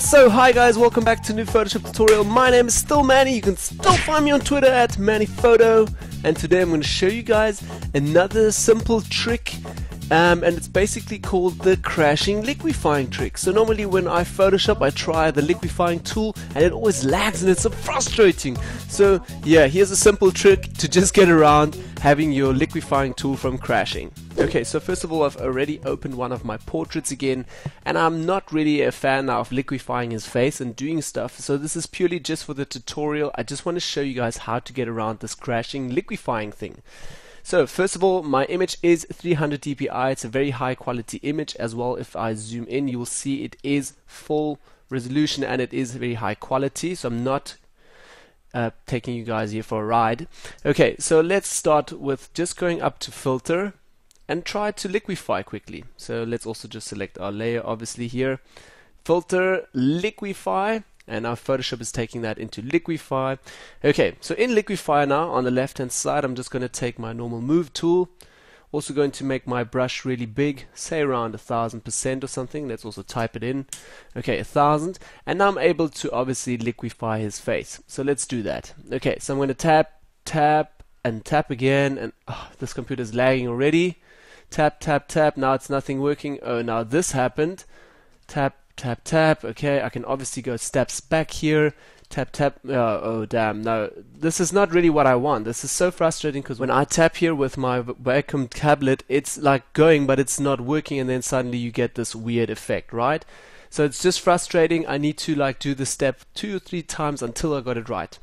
So hi guys, welcome back to a new Photoshop tutorial. My name is still Manny, you can still find me on Twitter at MannyPhoto, and today I'm going to show you guys another simple trick and it's basically called the crashing liquifying trick. So normally when I Photoshop I try the liquifying tool and it always lags and it's so frustrating. So yeah, here's a simple trick to just get around having your liquifying tool from crashing. Okay, so first of all, I've already opened one of my portraits again, and I'm not really a fan now of liquefying his face and doing stuff, so this is purely just for the tutorial. I just want to show you guys how to get around this crashing liquefying thing. So first of all, my image is 300 dpi, it's a very high quality image as well. If I zoom in, you'll see it is full resolution and it is very high quality, so I'm not taking you guys here for a ride. Okay, so let's start with just going up to filter and try to liquify quickly. So let's also just select our layer, obviously here, filter, liquify, and our Photoshop is taking that into liquify. Okay, so in liquify now, on the left hand side, I'm just going to take my normal move tool, also going to make my brush really big, say around 1000% or something. Let's also type it in. Okay, 1000, and now I'm able to obviously liquify his face, so let's do that. Okay, so I'm going to tap, tap, and tap again, and this computer is lagging already. Tap, tap, tap, now it's nothing working. Oh, now this happened. Tap, tap, tap. Okay, I can obviously go steps back here. Tap, tap. Oh damn, no, this is not really what I want. This is so frustrating because when I tap here with my Wacom tablet, it's like going but it's not working, and then suddenly you get this weird effect, right? So it's just frustrating. I need to like do the step 2 or 3 times until I got it right.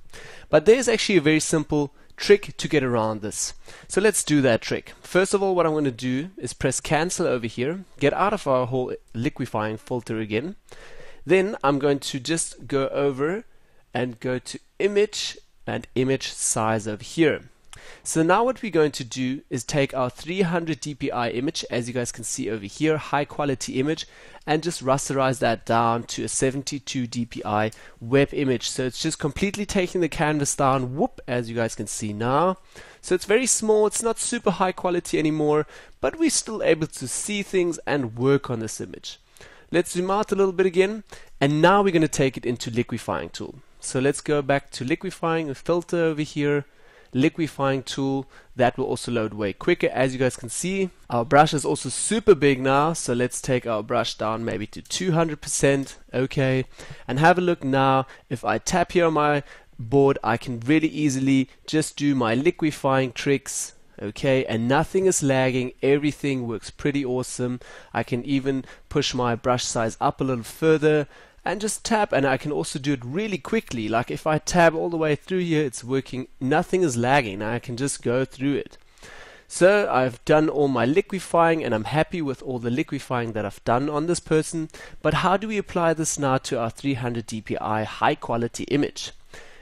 But there's actually a very simple trick to get around this. So let's do that trick. First of all, what I'm going to do is press cancel over here, get out of our whole liquifying filter again. Then I'm going to just go over and go to image and image size over here. So now what we're going to do is take our 300 dpi image, as you guys can see over here, high quality image, and just rasterize that down to a 72 dpi web image. So it's just completely taking the canvas down, whoop, as you guys can see now. So it's very small, it's not super high quality anymore, but we're still able to see things and work on this image. Let's zoom out a little bit again, and now we're going to take it into liquifying tool. So let's go back to liquifying, a filter over here, liquifying tool. That will also load way quicker. As you guys can see, our brush is also super big now, so let's take our brush down maybe to 200%. Okay, and have a look now. If I tap here on my board, I can really easily just do my liquifying tricks. Okay, and nothing is lagging, everything works pretty awesome. I can even push my brush size up a little further and just tap, and I can also do it really quickly. Like if I tab all the way through here, it's working, nothing is lagging. I can just go through it. So I've done all my liquifying and I'm happy with all the liquifying that I've done on this person. But how do we apply this now to our 300 dpi high quality image?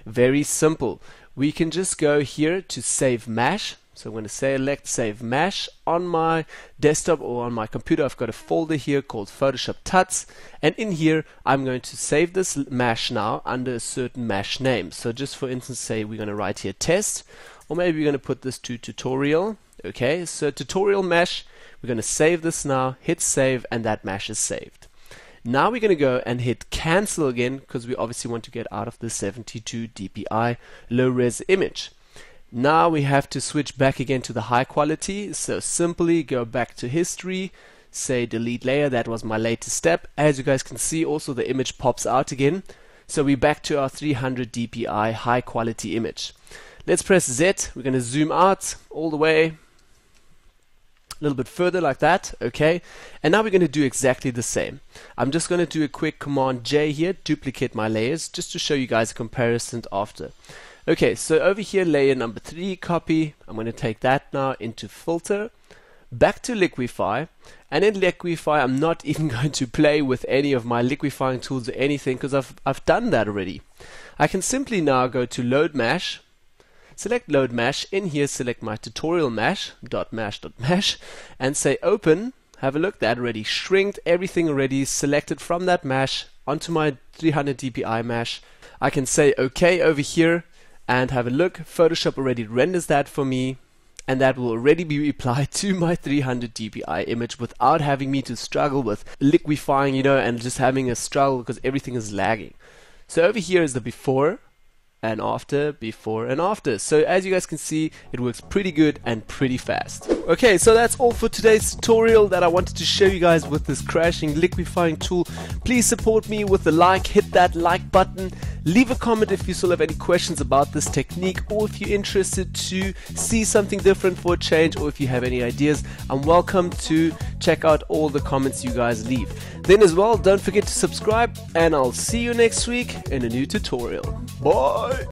Very simple. We can just go here to save mesh. So I'm going to select save mesh. On my desktop or on my computer, I've got a folder here called Photoshop Tuts, and in here I'm going to save this mesh now under a certain mesh name. So just for instance, say we're going to write here test, or maybe we're going to put this to tutorial. Okay, so tutorial mesh, we're going to save this now, hit save, and that mesh is saved. Now we're going to go and hit cancel again because we obviously want to get out of the 72 dpi low res image. Now we have to switch back again to the high quality, so simply go back to history, say delete layer. That was my latest step. As you guys can see, also the image pops out again, so we're back to our 300 dpi high quality image. Let's press Z, we're going to zoom out all the way a little bit further like that. Okay, and now we're going to do exactly the same. I'm just going to do a quick command J here, duplicate my layers, just to show you guys a comparison after. Okay, so over here, layer number 3, copy. I'm going to take that now into filter, back to liquify, and in liquify, I'm not even going to play with any of my liquifying tools or anything because I've done that already. I can simply now go to load mesh, select load mesh, in here select my tutorial mesh, .mesh, and say open. Have a look, that already shrinked, everything already selected from that mesh onto my 300 dpi mesh. I can say OK over here, and have a look, Photoshop already renders that for me. and that will already be applied to my 300 dpi image without having me to struggle with liquefying, you know, and just having a struggle because everything is lagging. So over here is the before and after, before and after. So as you guys can see, it works pretty good and pretty fast. Okay, so that's all for today's tutorial that I wanted to show you guys with this crashing liquifying tool. Please support me with a like, hit that like button, leave a comment if you still have any questions about this technique, or if you're interested to see something different for a change, or if you have any ideas. I'm welcome to check out all the comments you guys leave. Then as well, don't forget to subscribe, and I'll see you next week in a new tutorial. Bye!